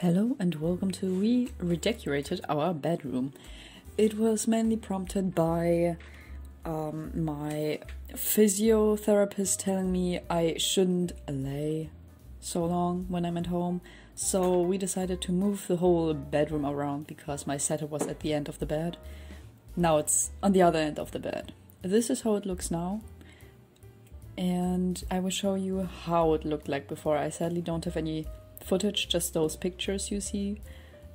Hello and welcome to we redecorated our bedroom. It was mainly prompted by my physiotherapist telling me I shouldn't lay so long when I'm at home. So we decided to move the whole bedroom around because my setup was at the end of the bed. Now it's on the other end of the bed. This is how it looks now. And I will show you how it looked like before. I sadly don't have any footage, just those pictures you see.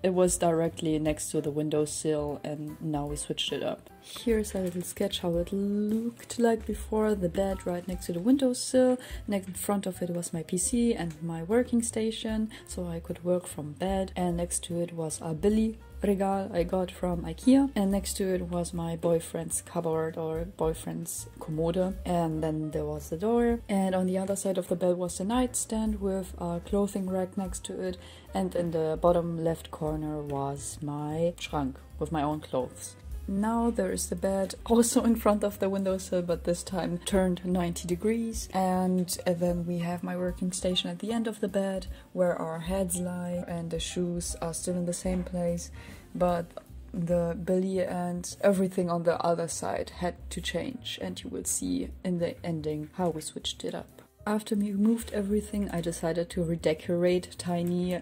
It was directly next to the windowsill and now we switched it up. Here's a little sketch how it looked like before. The bed right next to the windowsill, next in front of it was my PC and my working station, so I could work from bed, and next to it was a Billy regal I got from IKEA, and next to it was my boyfriend's cupboard or boyfriend's commode, and then there was the door, and on the other side of the bed was the nightstand with a clothing rack next to it, and in the bottom left corner was my trunk with my own clothes. Now there is the bed also in front of the windowsill, but this time turned 90 degrees. And then we have my working station at the end of the bed where our heads lie, and the shoes are still in the same place, but the Billy and everything on the other side had to change, and you will see in the ending how we switched it up. After we moved everything, I decided to redecorate tiny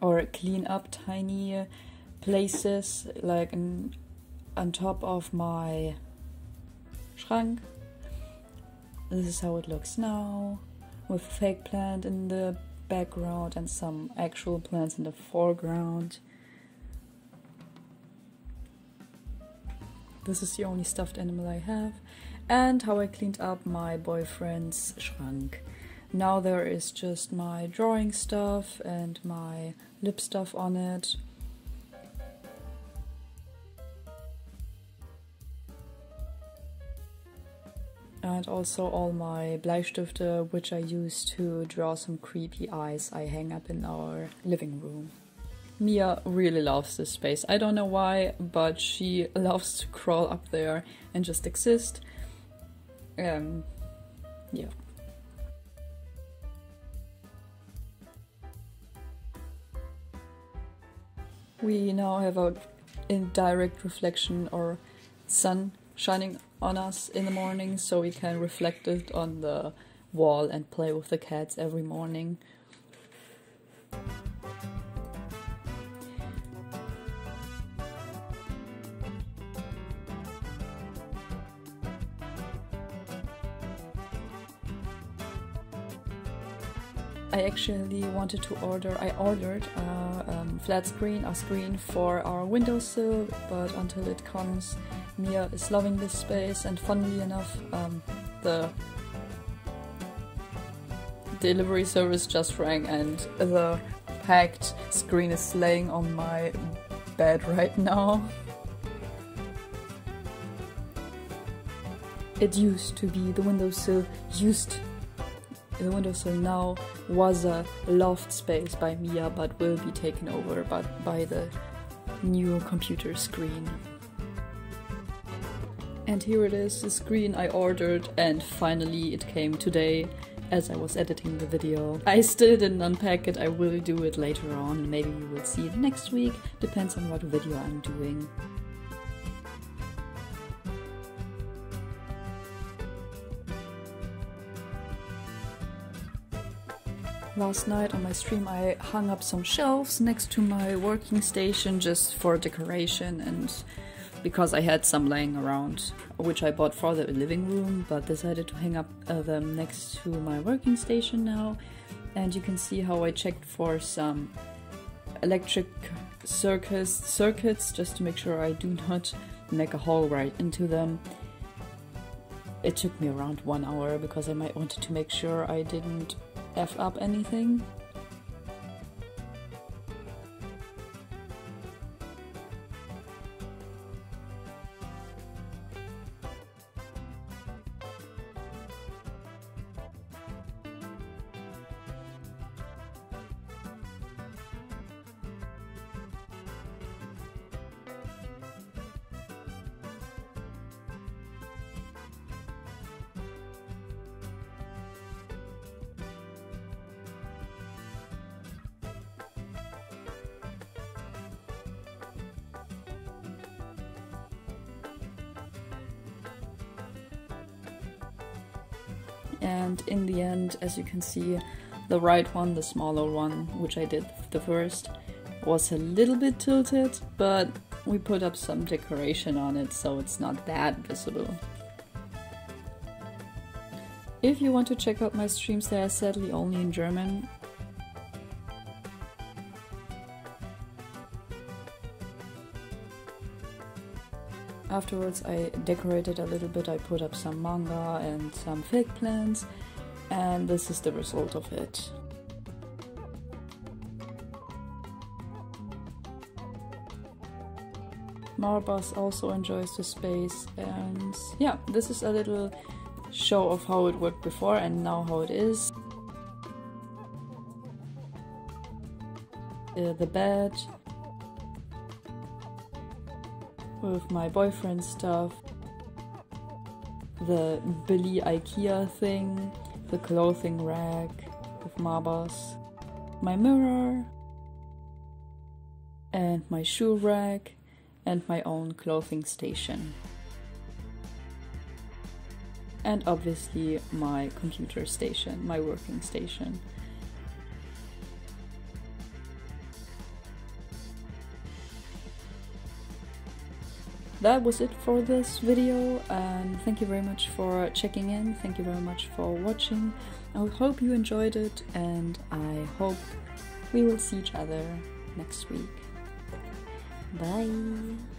or clean up tiny places, like on top of my Schrank. This is how it looks now, with a fake plant in the background and some actual plants in the foreground. This is the only stuffed animal I have, and how I cleaned up my boyfriend's Schrank. Now there is just my drawing stuff and my lip stuff on it. And also all my Bleistifte, which I use to draw some creepy eyes, I hang up in our living room. Mia really loves this space. I don't know why, but she loves to crawl up there and just exist. Yeah. We now have a indirect reflection or sun shining on us in the morning, so we can reflect it on the wall and play with the cats every morning. I actually wanted to order, I ordered a flat screen, a screen for our windowsill, but until it comes, Mia is loving this space, and funnily enough, the delivery service just rang and the packed screen is laying on my bed right now. It used to be the windowsill The windowsill now was a loft space by Mia, but will be taken over by the new computer screen. And here it is, the screen I ordered, and finally it came today as I was editing the video. I still didn't unpack it, I will do it later on, and maybe you will see it next week, depends on what video I'm doing. Last night on my stream I hung up some shelves next to my working station just for decoration and because I had some laying around, which I bought for the living room, but decided to hang up them next to my working station now. And you can see how I checked for some electric circuits just to make sure I do not make a hole right into them. It took me around 1 hour because I wanted to make sure I didn't F up anything. and in the end, as you can see, the right one, the smaller one, which I did the first, was a little bit tilted, but we put up some decoration on it, so it's not that visible. If you want to check out my streams, they are sadly only in German. Afterwards I decorated a little bit, I put up some manga and some fake plants, and this is the result of it. Marbas also enjoys the space, and yeah, this is a little show of how it worked before and now how it is. The bed with my boyfriend's stuff, the Billy IKEA thing, the clothing rack with Marbas, my mirror, and my shoe rack, and my own clothing station. And obviously my computer station, my working station. That was it for this video, and thank you very much for checking in, thank you very much for watching. I hope you enjoyed it, and I hope we will see each other next week. Bye!